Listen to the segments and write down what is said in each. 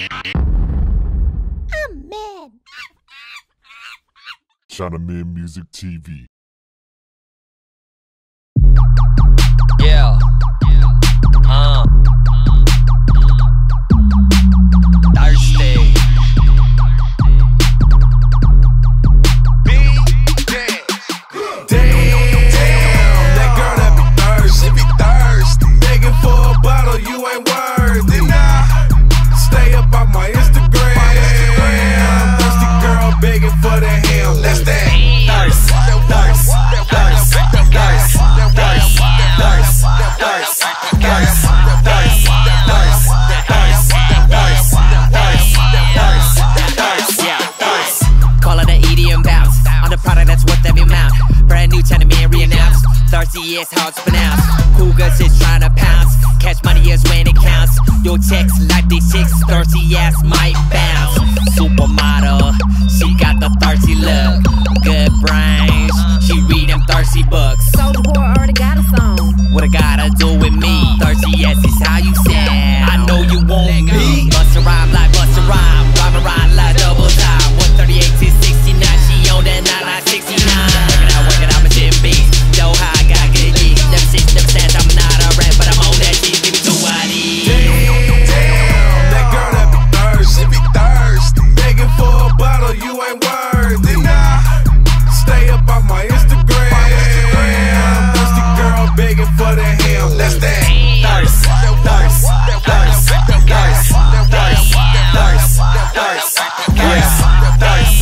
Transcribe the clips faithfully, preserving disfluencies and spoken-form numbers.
Amen. Chinaman Music T V. Yeah. Uh. Thursday. Thirsty is how it's pronounced. Cougars is trying to pounce. Cash money is when it counts. Your checks like these chicks. Thirsty ass might bounce. Supermodel, she got the thirsty look. Good brains, she read them thirsty books. Soulja Boy already got a song. What I gotta do with me? Thirsty ass is how you sound. I know you want me. Bust a rhyme like bust a rhyme. Rhyme a rhyme like double time. one thirty-eight to sixty-nine. She on that night like sixty-nine. Work it out, work it out, my shit beat. Yo, how I got good yeet. Them six, them sets, I'm not a rap, but I'm on that shit. Give me two I Ds. Damn, damn, that girl that be thirsty, she be thirsty. Begging for a bottle, you ain't worthy. Nah, stay up on my Instagram. Thirsty girl begging for the hell. That's that thirst, thirst, thirst, thirst, thirst, thirst, thirst, thirst, thirst.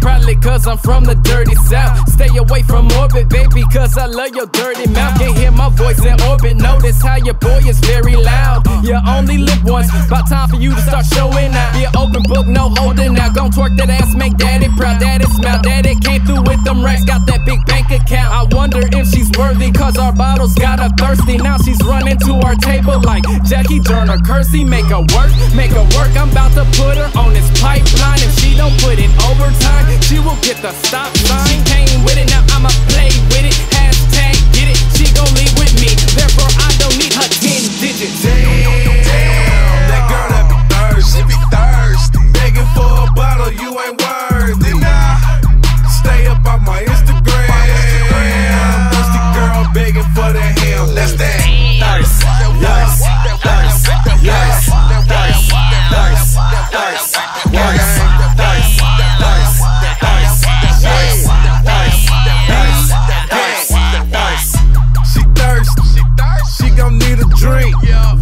Probably cause I'm from the dirty south. Stay away from orbit, baby, cause I love your dirty mouth. Can't hear my voice in orbit. Notice how your boy is very loud. You only live once, about time for you to start showing out. Be an open book, no holding out. Gon' twerk that ass, make daddy proud. Daddy smile, daddy came through with them racks. Got that big bank account. I wonder if she's worthy, cause our bottles got her thirsty. Now she's running to our table like Jackie Joyner-Kersee. Make her work, make her work. I'm about to put her on this pipeline. If she don't put in overtime, she will get the stop sign. She came with it, now I'ma play with it. Hashtag get it, she gon' leave with me. Therefore I don't need her ten digits. Damn, damn, that girl that be thirsty, she be thirsty. Begging for a bottle, you ain't worthy. Nah, stay up on my Instagram. Thirsty girl begging for the hell. That's that thirst, thirst, thirst, thirst, thirst, thirst, thirst, thirst.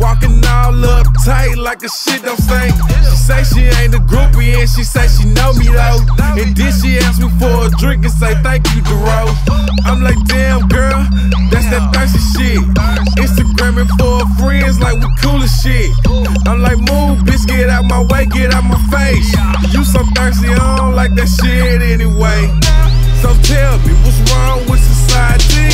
Walking all up tight like a shit don't stink. She say she ain't a groupie and she say she know me though. And then she asked me for a drink and say thank you, Dero. I'm like, damn girl, that's that thirsty shit. Instagramming for her friends like we cool as shit. I'm like, move, bitch, get out my way, get out my face. You so thirsty, I don't like that shit anyway. So tell me, what's wrong with society?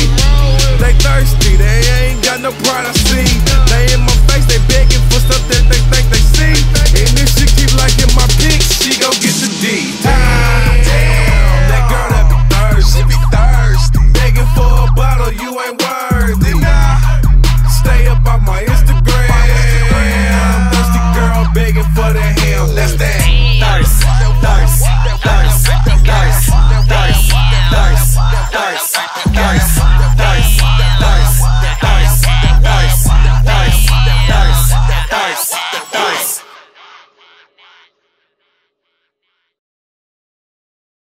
They thirsty, they ain't got no pride, I see. They in my face, they begging for stuff that they think they see. And if she keep liking my pics, she gon' get the D. Ah, damn, that girl that be thirsty, she be thirsty. Begging for a bottle, you ain't worthy. Nah, stay up on my Instagram. Thirsty girl begging for the hell. That's that thirst, thirst, thirst, thirst, thirst, thirst, thirst, thirst.